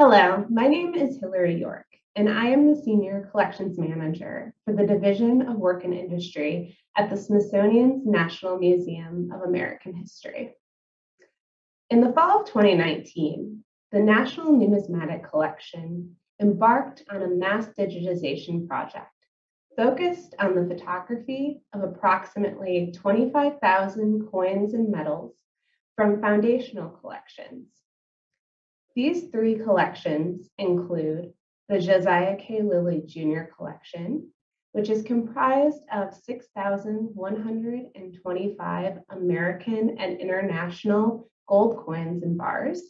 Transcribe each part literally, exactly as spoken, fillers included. Hello, my name is Hillary York, and I am the Senior Collections Manager for the Division of Work and Industry at the Smithsonian's National Museum of American History. In the fall of twenty nineteen, the National Numismatic Collection embarked on a mass digitization project focused on the photography of approximately twenty-five thousand coins and medals from foundational collections. These three collections include the Josiah K. Lilly Junior collection, which is comprised of six thousand one hundred twenty-five American and international gold coins and bars,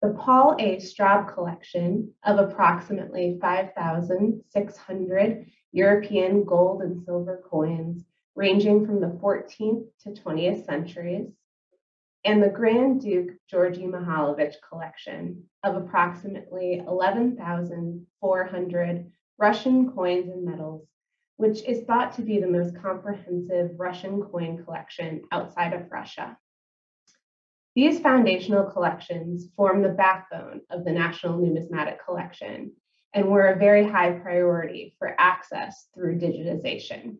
the Paul A. Straub collection of approximately five thousand six hundred European gold and silver coins ranging from the fourteenth to twentieth centuries, and the Grand Duke Georgi Mihailovich collection of approximately eleven thousand four hundred Russian coins and medals, which is thought to be the most comprehensive Russian coin collection outside of Russia. These foundational collections form the backbone of the National Numismatic Collection and were a very high priority for access through digitization.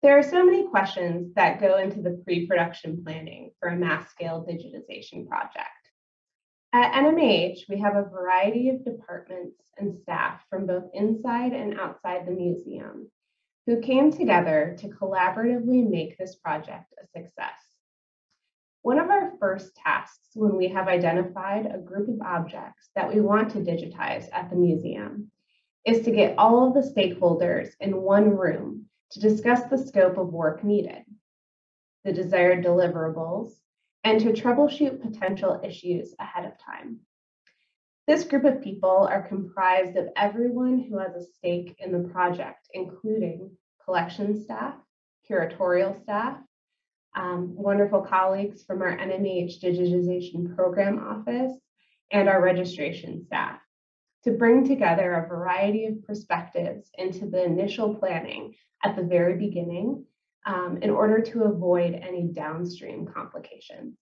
There are so many questions that go into the pre-production planning for a mass-scale digitization project. At N M H, we have a variety of departments and staff from both inside and outside the museum who came together to collaboratively make this project a success. One of our first tasks when we have identified a group of objects that we want to digitize at the museum is to get all of the stakeholders in one room to discuss the scope of work needed, the desired deliverables, and to troubleshoot potential issues ahead of time. This group of people are comprised of everyone who has a stake in the project, including collection staff, curatorial staff, um, wonderful colleagues from our N M H Digitization Program Office, and our registration staff, to bring together a variety of perspectives into the initial planning at the very beginning um, in order to avoid any downstream complications.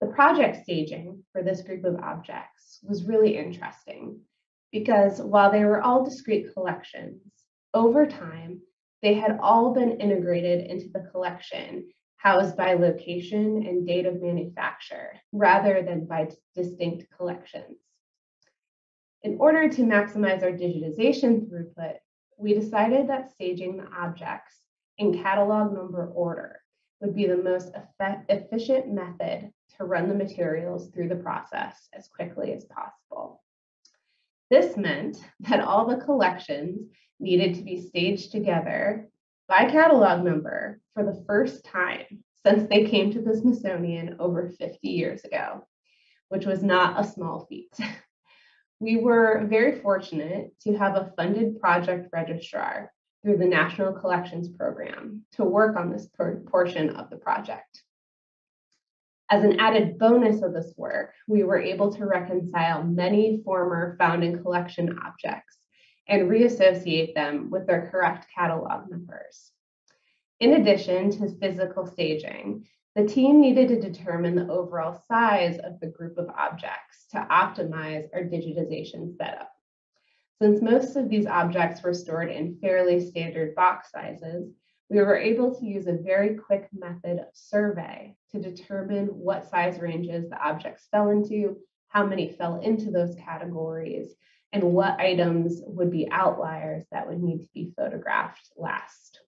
The project staging for this group of objects was really interesting because while they were all discrete collections, over time, they had all been integrated into the collection housed by location and date of manufacture rather than by distinct collections. In order to maximize our digitization throughput, we decided that staging the objects in catalog number order would be the most efficient method to run the materials through the process as quickly as possible. This meant that all the collections needed to be staged together by catalog number for the first time since they came to the Smithsonian over fifty years ago, which was not a small feat. We were very fortunate to have a funded project registrar through the National Collections Program to work on this portion of the project. As an added bonus of this work, we were able to reconcile many former founding collection objects and reassociate them with their correct catalog numbers. In addition to physical staging, the team needed to determine the overall size of the group of objects to optimize our digitization setup. Since most of these objects were stored in fairly standard box sizes, we were able to use a very quick method of survey to determine what size ranges the objects fell into, how many fell into those categories, and what items would be outliers that would need to be photographed last.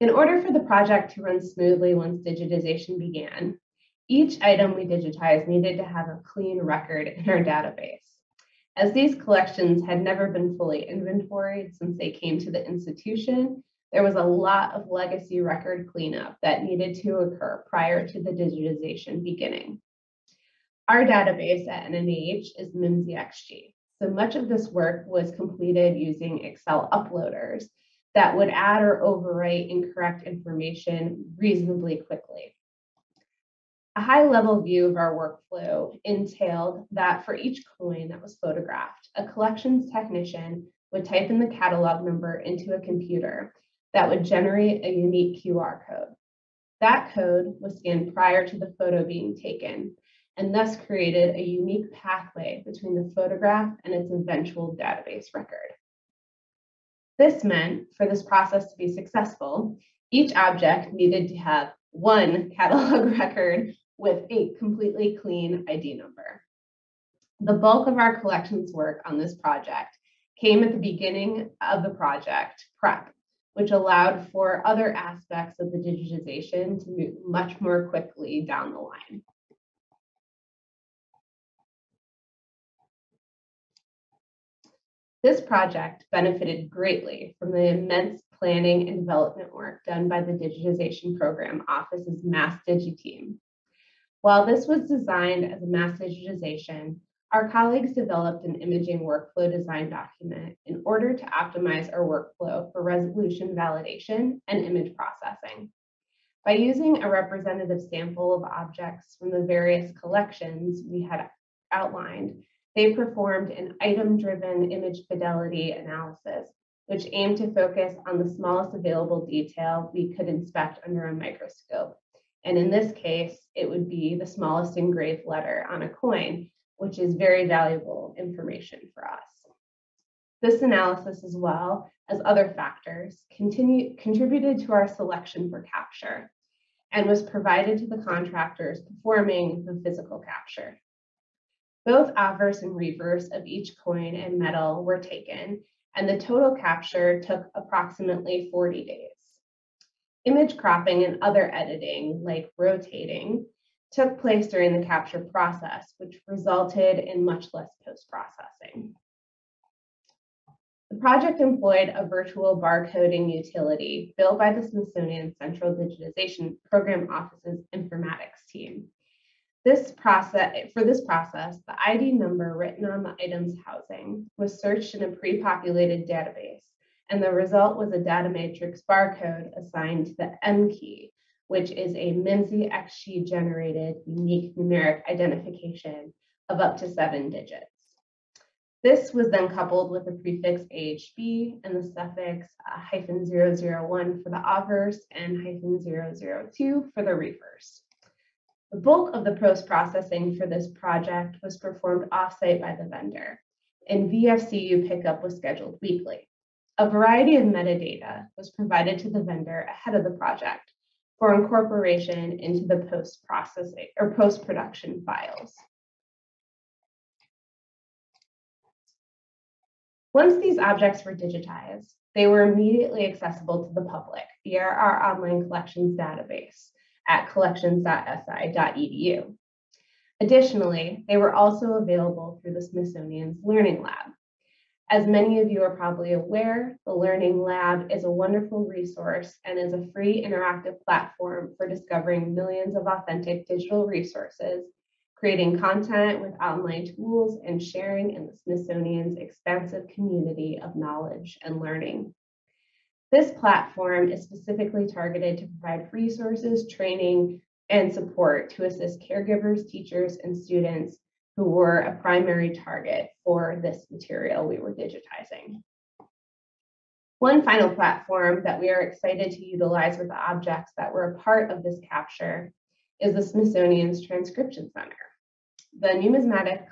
In order for the project to run smoothly once digitization began, each item we digitized needed to have a clean record in our database, as these collections had never been fully inventoried since they came to the institution. There was a lot of legacy record cleanup that needed to occur prior to the digitization beginning. Our database at N M H is Mimsy X G, so much of this work was completed using Excel uploaders that would add or overwrite incorrect information reasonably quickly. A high-level view of our workflow entailed that for each coin that was photographed, a collections technician would type in the catalog number into a computer that would generate a unique Q R code. That code was scanned prior to the photo being taken, and thus created a unique pathway between the photograph and its eventual database record. This meant, for this process to be successful, each object needed to have one catalog record with a completely clean I D number. The bulk of our collections work on this project came at the beginning of the project prep, which allowed for other aspects of the digitization to move much more quickly down the line. This project benefited greatly from the immense planning and development work done by the Digitization Program Office's MassDigi team. While this was designed as a mass digitization, our colleagues developed an imaging workflow design document in order to optimize our workflow for resolution validation and image processing. By using a representative sample of objects from the various collections we had outlined, they performed an item-driven image fidelity analysis, which aimed to focus on the smallest available detail we could inspect under a microscope. And in this case, it would be the smallest engraved letter on a coin, which is very valuable information for us. This analysis, as well as other factors, continue, contributed to our selection for capture and was provided to the contractors performing the physical capture. Both obverse and reverse of each coin and metal were taken, and the total capture took approximately forty days. Image cropping and other editing, like rotating, took place during the capture process, which resulted in much less post-processing. The project employed a virtual barcoding utility built by the Smithsonian Central Digitization Program Office's informatics team. This process, for this process, the I D number written on the item's housing was searched in a pre-populated database, and the result was a data matrix barcode assigned to the M key, which is a Mimsy X G generated unique numeric identification of up to seven digits. This was then coupled with the prefix A H B and the suffix uh, hyphen zero zero one for the obverse and hyphen zero zero two for the reverse. The bulk of the post-processing for this project was performed offsite by the vendor, and V F C U pickup was scheduled weekly. A variety of metadata was provided to the vendor ahead of the project for incorporation into the post-processing or post-production files. Once these objects were digitized, they were immediately accessible to the public via our online collections database at collections dot S I dot E D U. Additionally, they were also available through the Smithsonian's Learning Lab. As many of you are probably aware, the Learning Lab is a wonderful resource and is a free interactive platform for discovering millions of authentic digital resources, creating content with online tools, and sharing in the Smithsonian's expansive community of knowledge and learning. This platform is specifically targeted to provide resources, training, and support to assist caregivers, teachers, and students who were a primary target for this material we were digitizing. One final platform that we are excited to utilize with the objects that were a part of this capture is the Smithsonian's Transcription Center. The numismatic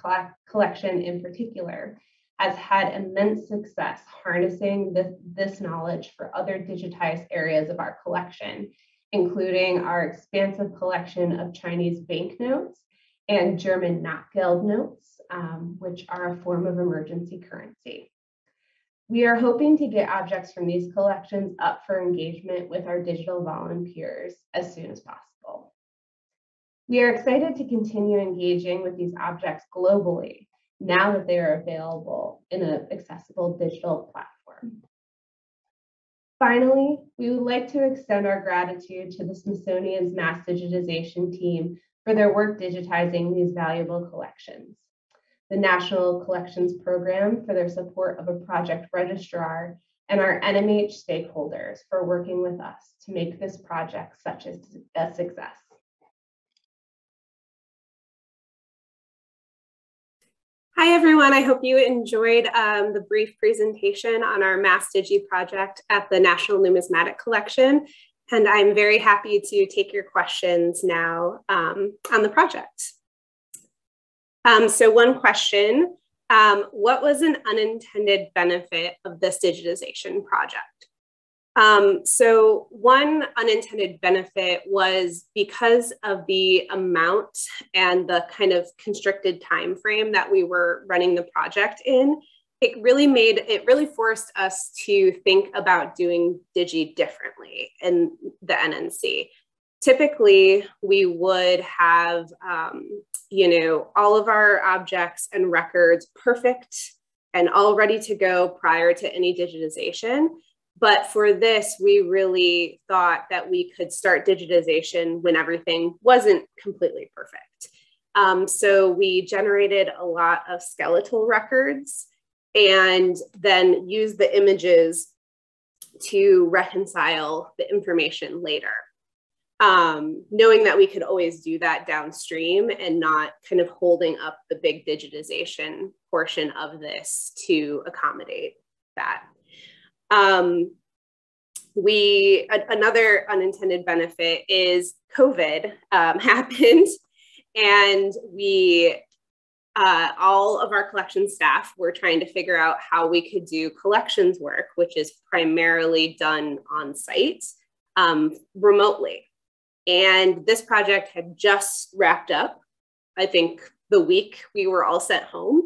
collection in particular has had immense success harnessing this, this knowledge for other digitized areas of our collection, including our expansive collection of Chinese banknotes and German notgeld notes, um, which are a form of emergency currency. We are hoping to get objects from these collections up for engagement with our digital volunteers as soon as possible. We are excited to continue engaging with these objects globally now that they are available in an accessible digital platform. Finally, we would like to extend our gratitude to the Smithsonian's Mass Digitization team for their work digitizing these valuable collections, the National Collections Program for their support of a project registrar, and our N M H stakeholders for working with us to make this project such a, a success. Hi everyone, I hope you enjoyed um, the brief presentation on our MassDigi project at the National Numismatic Collection, and I'm very happy to take your questions now um, on the project. Um, so one question, um, what was an unintended benefit of this digitization project? Um, so one unintended benefit was because of the amount and the kind of constricted time frame that we were running the project in, it really made, it really forced us to think about doing Digi differently in the N N C. Typically, we would have, um, you know, all of our objects and records perfect and all ready to go prior to any digitization. But for this, we really thought that we could start digitization when everything wasn't completely perfect. Um, so we generated a lot of skeletal records and then used the images to reconcile the information later. Um, knowing that we could always do that downstream and not kind of holding up the big digitization portion of this to accommodate that. Um, we, a, another unintended benefit is COVID um, happened, and we, uh, all of our collection staff were trying to figure out how we could do collections work, which is primarily done on site, um, remotely. And this project had just wrapped up, I think the week we were all sent home.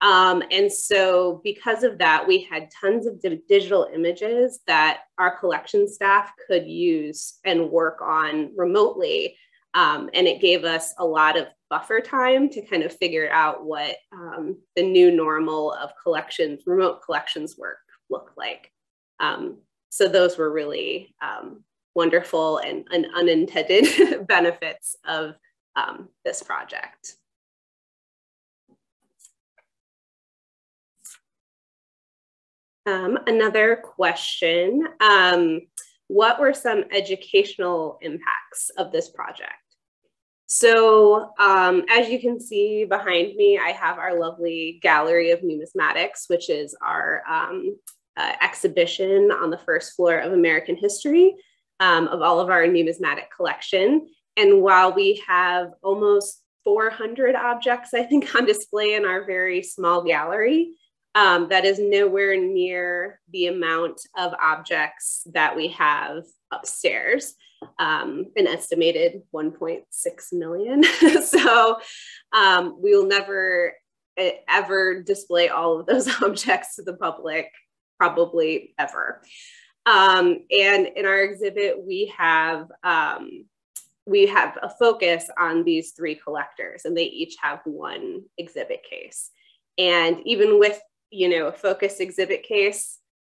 Um, and so because of that, we had tons of di digital images that our collection staff could use and work on remotely. Um, and it gave us a lot of buffer time to kind of figure out what um, the new normal of collections, remote collections work looked like. Um, so those were really um, wonderful and, and unintended benefits of um, this project. Um, another question, um, what were some educational impacts of this project? So um, as you can see behind me, I have our lovely gallery of numismatics, which is our um, uh, exhibition on the first floor of American history um, of all of our numismatic collection. And while we have almost four hundred objects, I think, on display in our very small gallery, Um, that is nowhere near the amount of objects that we have upstairs, um, an estimated one point six million. So um, we will never ever display all of those objects to the public, probably ever. Um, and in our exhibit, we have, um, we have a focus on these three collectors, and they each have one exhibit case. And even with you know, a focused exhibit case,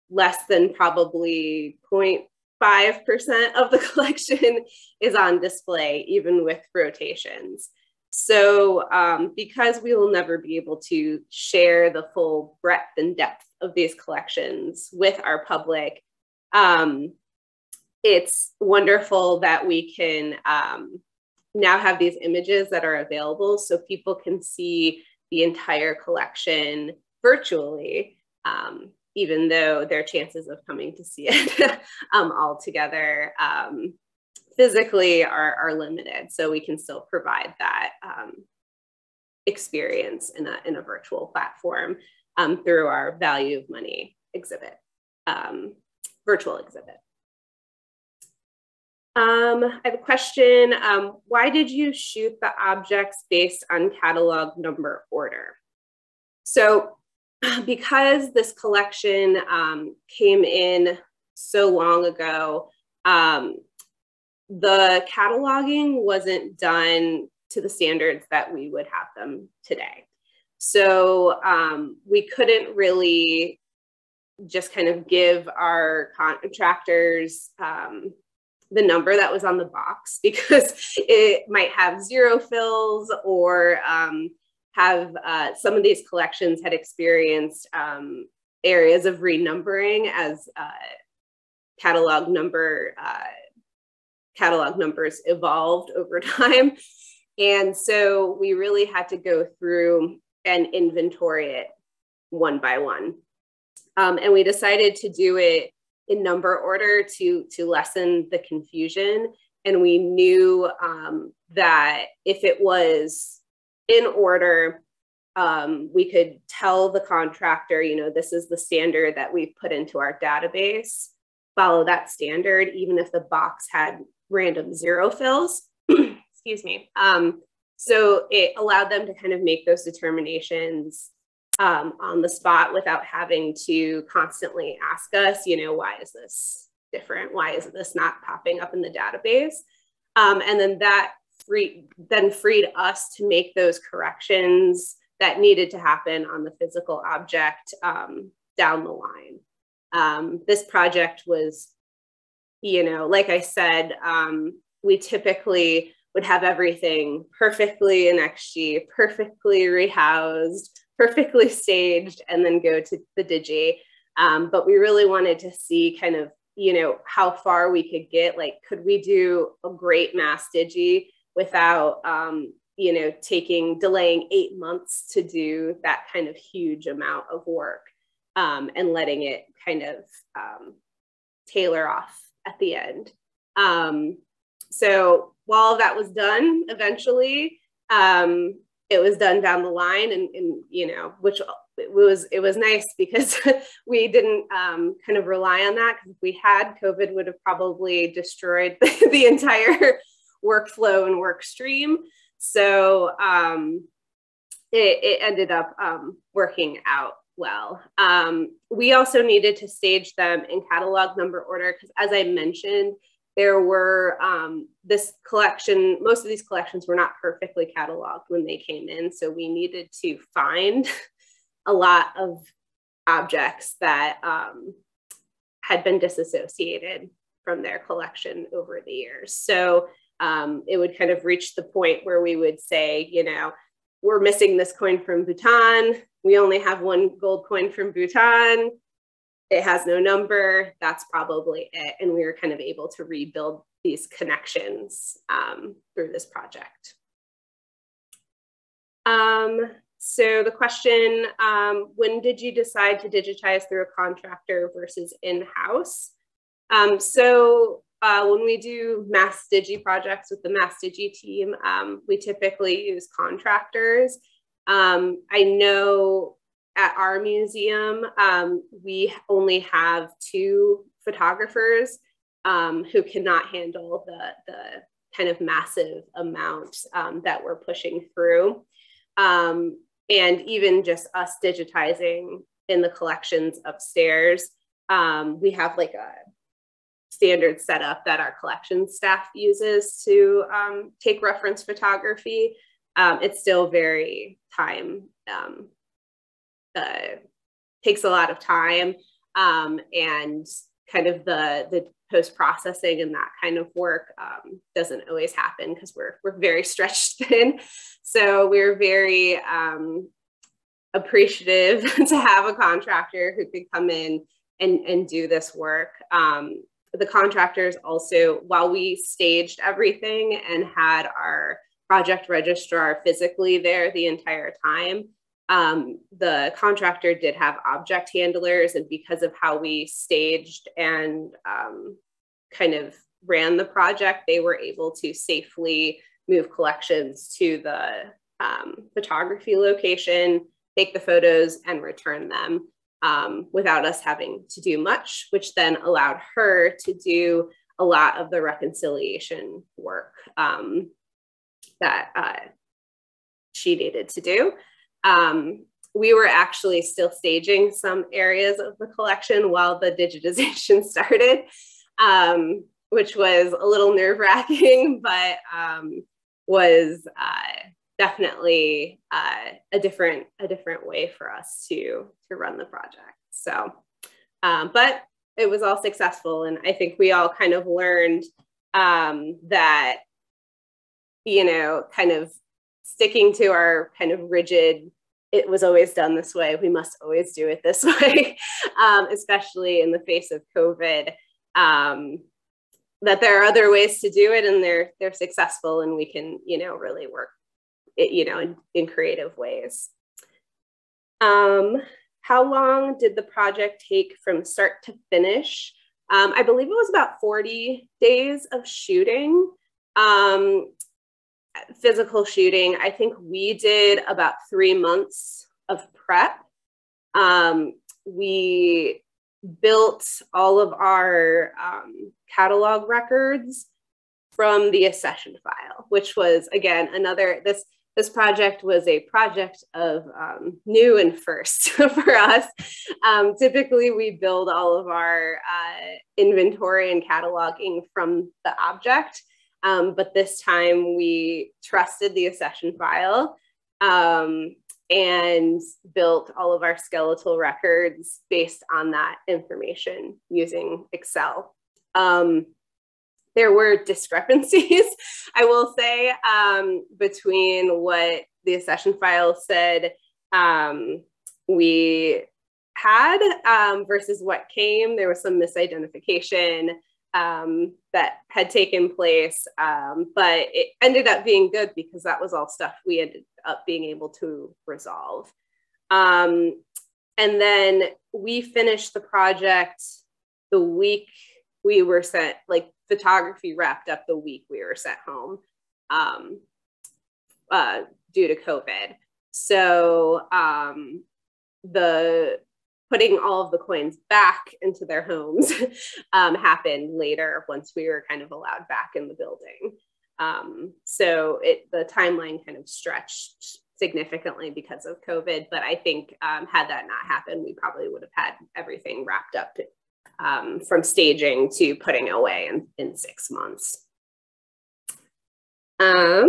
less than probably zero point five percent of the collection is on display, even with rotations. So um, because we will never be able to share the full breadth and depth of these collections with our public, um, it's wonderful that we can um, now have these images that are available so people can see the entire collection virtually, um, even though their chances of coming to see it um, all together um, physically are, are limited. So we can still provide that um, experience in a, in a virtual platform um, through our value of money exhibit, um, virtual exhibit. Um, I have a question. Um, why did you shoot the objects based on catalog number order? So because this collection um, came in so long ago, um, the cataloging wasn't done to the standards that we would have them today. So um, we couldn't really just kind of give our contractors um, the number that was on the box, because it might have zero fills or um, have uh, some of these collections had experienced um, areas of renumbering as uh, catalog number uh, catalog numbers evolved over time. And so we really had to go through and inventory it one by one. Um, and we decided to do it in number order to, to lessen the confusion. And we knew um, that if it was in order, um, we could tell the contractor, you know, this is the standard that we've put into our database, follow that standard, even if the box had random zero fills, excuse me. Um, so it allowed them to kind of make those determinations um, on the spot without having to constantly ask us, you know, why is this different? Why is this not popping up in the database? Um, and then that free, then freed us to make those corrections that needed to happen on the physical object um, down the line. Um, this project was, you know, like I said, um, we typically would have everything perfectly in X G, perfectly rehoused, perfectly staged, and then go to the Digi. Um, but we really wanted to see kind of, you know, how far we could get. Like, could we do a great MassDigi without, um, you know, taking, delaying eight months to do that kind of huge amount of work? Um, and letting it kind of um, tailor off at the end. Um, so while that was done, eventually um, it was done down the line, and, and you know, which it was it was nice because we didn't um, kind of rely on that. Because if we had, COVID would have probably destroyed the entire workflow and work stream. So um, it, it ended up um, working out well. Um, we also needed to stage them in catalog number order because, as I mentioned, there were um, this collection, most of these collections were not perfectly cataloged when they came in. So we needed to find a lot of objects that um, had been disassociated from their collection over the years. So um, it would kind of reach the point where we would say, you know, we're missing this coin from Bhutan. We only have one gold coin from Bhutan. It has no number. That's probably it. And we were kind of able to rebuild these connections um, through this project. Um, so the question, um, when did you decide to digitize through a contractor versus in-house? Um, so uh, when we do MassDigi projects with the MassDigi team, um, we typically use contractors. Um, I know at our museum, um, we only have two photographers um, who cannot handle the, the kind of massive amount um, that we're pushing through. Um, and even just us digitizing in the collections upstairs, um, we have like a standard setup that our collections staff uses to um, take reference photography. Um, it's still very time, um, uh, takes a lot of time, um, and kind of the, the post-processing and that kind of work um, doesn't always happen because we're, we're very stretched thin. So we're very um, appreciative to have a contractor who could come in and, and do this work. Um, the contractors also, while we staged everything and had our project registrar physically there the entire time, Um, the contractor did have object handlers, and because of how we staged and um, kind of ran the project, they were able to safely move collections to the um, photography location, take the photos and return them um, without us having to do much, which then allowed her to do a lot of the reconciliation work Um, that uh, she needed to do. Um, we were actually still staging some areas of the collection while the digitization started, um, which was a little nerve-wracking, but um, was uh, definitely uh, a different a different way for us to to run the project. So, um, but it was all successful, and I think we all kind of learned um, that, you know, kind of sticking to our kind of rigid, it was always done this way, we must always do it this way, um, especially in the face of COVID, um, that there are other ways to do it, and they're, they're successful, and we can, you know, really work it, you know, in, in creative ways. Um, how long did the project take from start to finish? Um, I believe it was about forty days of shooting, um, physical shooting. I think we did about three months of prep. Um, we built all of our um, catalog records from the accession file, which was, again, another, this, this project was a project of um, new and first for us. Um, typically, we build all of our uh, inventory and cataloging from the object, um, but this time we trusted the accession file um, and built all of our skeletal records based on that information using Excel. Um, There were discrepancies, I will say, um, between what the accession file said um, we had um, versus what came. There was some misidentification um, that had taken place, um, but it ended up being good because that was all stuff we ended up being able to resolve. Um, and then we finished the project the week we were sent, like, photography wrapped up the week we were sent home um, uh, due to COVID. So um, the putting all of the coins back into their homes um, happened later once we were kind of allowed back in the building. Um, so it, the timeline kind of stretched significantly because of COVID, but I think um, had that not happened, we probably would have had everything wrapped up to, Um, from staging to putting away in, in six months. Um,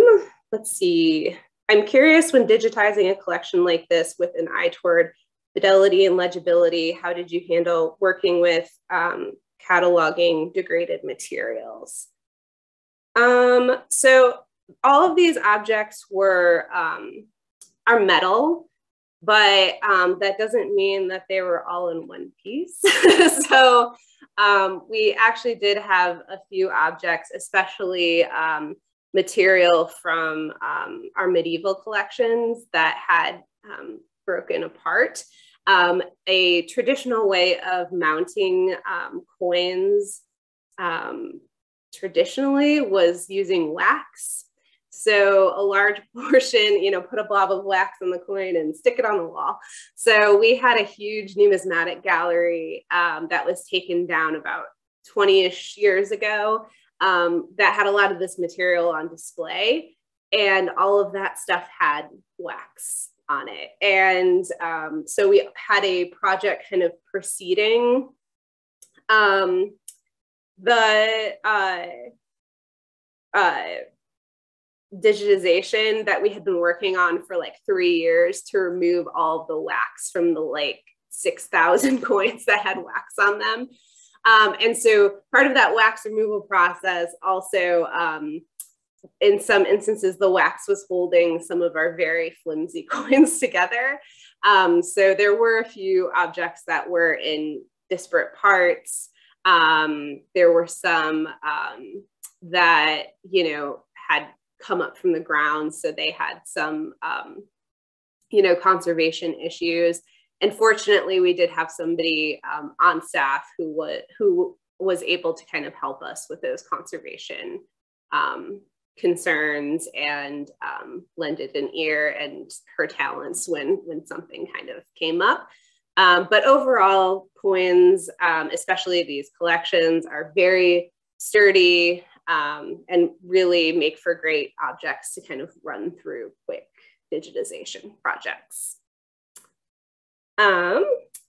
let's see. I'm curious, when digitizing a collection like this with an eye toward fidelity and legibility, how did you handle working with um, cataloging degraded materials? Um, so all of these objects were um, are metal, but um, that doesn't mean that they were all in one piece. So um, we actually did have a few objects, especially um, material from um, our medieval collections that had um, broken apart. Um, a traditional way of mounting um, coins um, traditionally was using wax. So a large portion, you know, put a blob of wax on the coin and stick it on the wall. So we had a huge numismatic gallery um, that was taken down about twenty-ish years ago um, that had a lot of this material on display, and all of that stuff had wax on it. And um, so we had a project kind of proceeding. Um, the uh, uh, digitization that we had been working on for like three years to remove all the wax from the like six thousand coins that had wax on them. Um, and so part of that wax removal process also, um, in some instances, the wax was holding some of our very flimsy coins together. Um, so there were a few objects that were in disparate parts. Um, there were some um, that, you know, had come up from the ground, so they had some, um, you know, conservation issues. And fortunately, we did have somebody um, on staff who was who was able to kind of help us with those conservation um, concerns and um, lended an ear and her talents when when something kind of came up. Um, but overall, coins, um, especially these collections, are very sturdy. Um, and really make for great objects to kind of run through quick digitization projects. Um,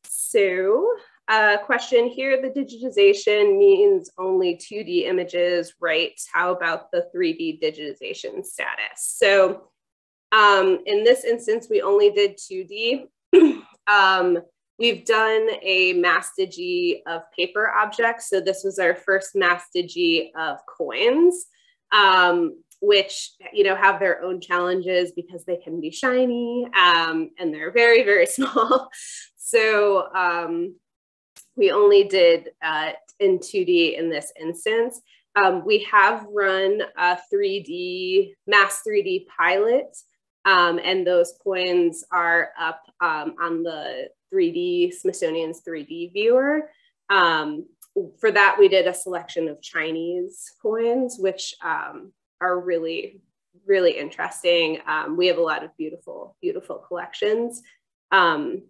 so a question here, the digitization means only two D images, right? How about the three D digitization status? So um, in this instance, we only did two D. um, We've done a MassDigi of paper objects. So this was our first MassDigi of coins, um, which, you know, have their own challenges because they can be shiny um, and they're very, very small. So um, we only did uh, in two D in this instance. Um, we have run a three D, Mass three D pilot Um, and those coins are up um, on the three D, Smithsonian's three D viewer. Um, for that, we did a selection of Chinese coins, which um, are really, really interesting. Um, we have a lot of beautiful, beautiful collections um,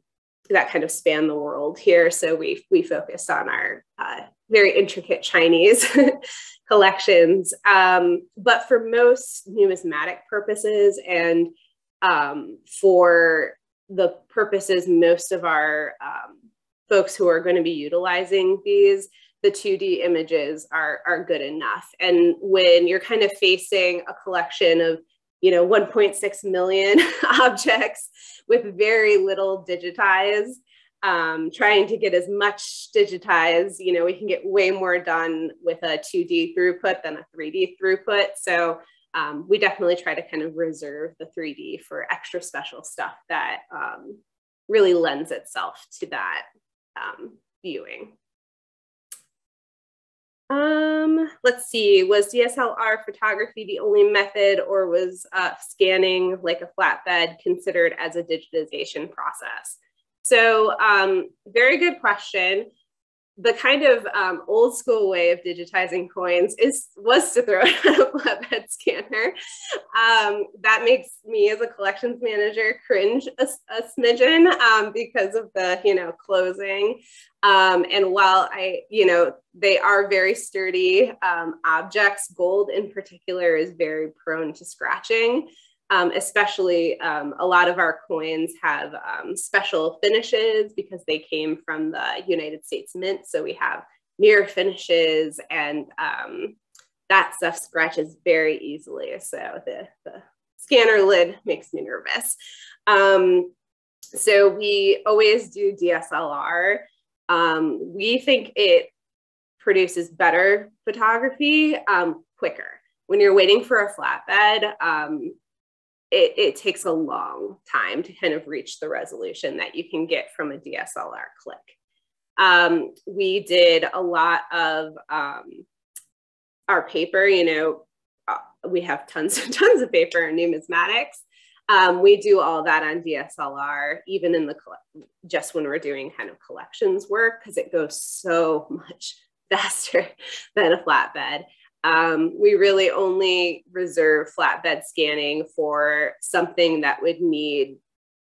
that kind of span the world here. So we, we focus on our uh, very intricate Chinese collections. Um, but for most numismatic purposes and um, for the purposes most of our um, folks who are going to be utilizing these, the two D images are, are good enough. And when you're kind of facing a collection of, you know, one point six million objects with very little digitized, um, trying to get as much digitized, you know, we can get way more done with a two D throughput than a three D throughput. So um, we definitely try to kind of reserve the three D for extra special stuff that um, really lends itself to that um, viewing. Um, let's see, was D S L R photography the only method, or was uh, scanning like a flatbed considered as a digitization process? So um, very good question. The kind of um, old school way of digitizing coins is was to throw it on a flatbed scanner. Um, that makes me as a collections manager cringe a, a smidgen um, because of the, you know, closing. Um, and while I, you know, they are very sturdy um, objects, gold in particular is very prone to scratching. Um, especially um, a lot of our coins have um, special finishes because they came from the United States Mint. So we have mirror finishes, and um, that stuff scratches very easily. So the, the scanner lid makes me nervous. Um, so we always do D S L R. Um, we think it produces better photography um, quicker. When you're waiting for a flatbed, um, It, it takes a long time to kind of reach the resolution that you can get from a D S L R click. Um, we did a lot of um, our paper, you know, uh, we have tons and tons of paper and numismatics. Um, we do all that on D S L R, even in the, just when we're doing kind of collections work, because it goes so much faster than a flatbed. Um, we really only reserve flatbed scanning for something that would need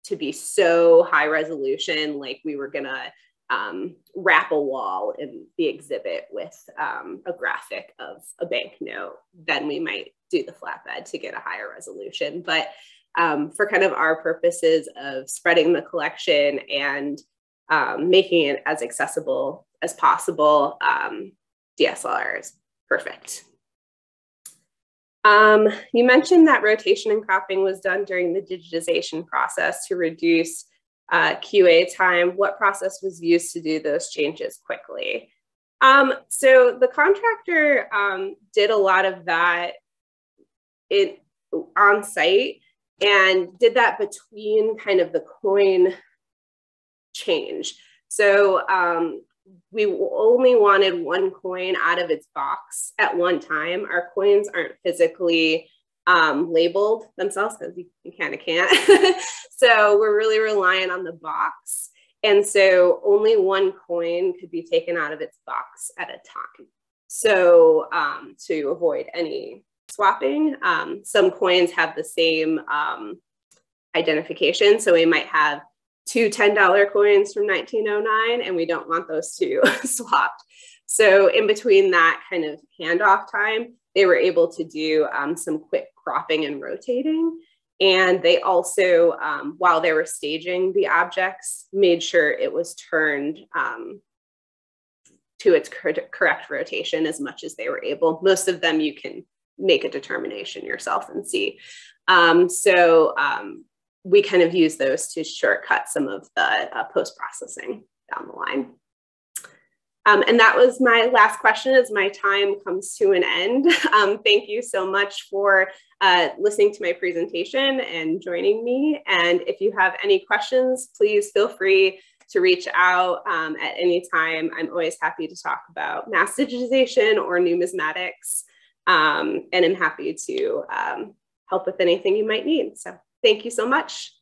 to be so high resolution, like we were gonna um, wrap a wall in the exhibit with um, a graphic of a banknote, then we might do the flatbed to get a higher resolution. But um, for kind of our purposes of spreading the collection and um, making it as accessible as possible, um, D S L R is perfect. Um, you mentioned that rotation and cropping was done during the digitization process to reduce uh, Q A time. What process was used to do those changes quickly? Um, so the contractor um, did a lot of that in, on site, and did that between kind of the coin change. So um, we only wanted one coin out of its box at one time. Our coins aren't physically um, labeled themselves, because you, you kind of can't. So we're really reliant on the box. And so only one coin could be taken out of its box at a time. So um, to avoid any swapping, um, some coins have the same um, identification. So we might have two ten dollar coins from nineteen oh nine, and we don't want those two swapped. So in between that kind of handoff time, they were able to do um, some quick cropping and rotating. And they also, um, while they were staging the objects, made sure it was turned um, to its cor correct rotation as much as they were able. Most of them you can make a determination yourself and see. Um, so, um, we kind of use those to shortcut some of the uh, post-processing down the line. Um, and that was my last question as my time comes to an end. Um, thank you so much for uh, listening to my presentation and joining me. And if you have any questions, please feel free to reach out um, at any time. I'm always happy to talk about mass digitization or numismatics, um, and I'm happy to um, help with anything you might need. So Thank you so much.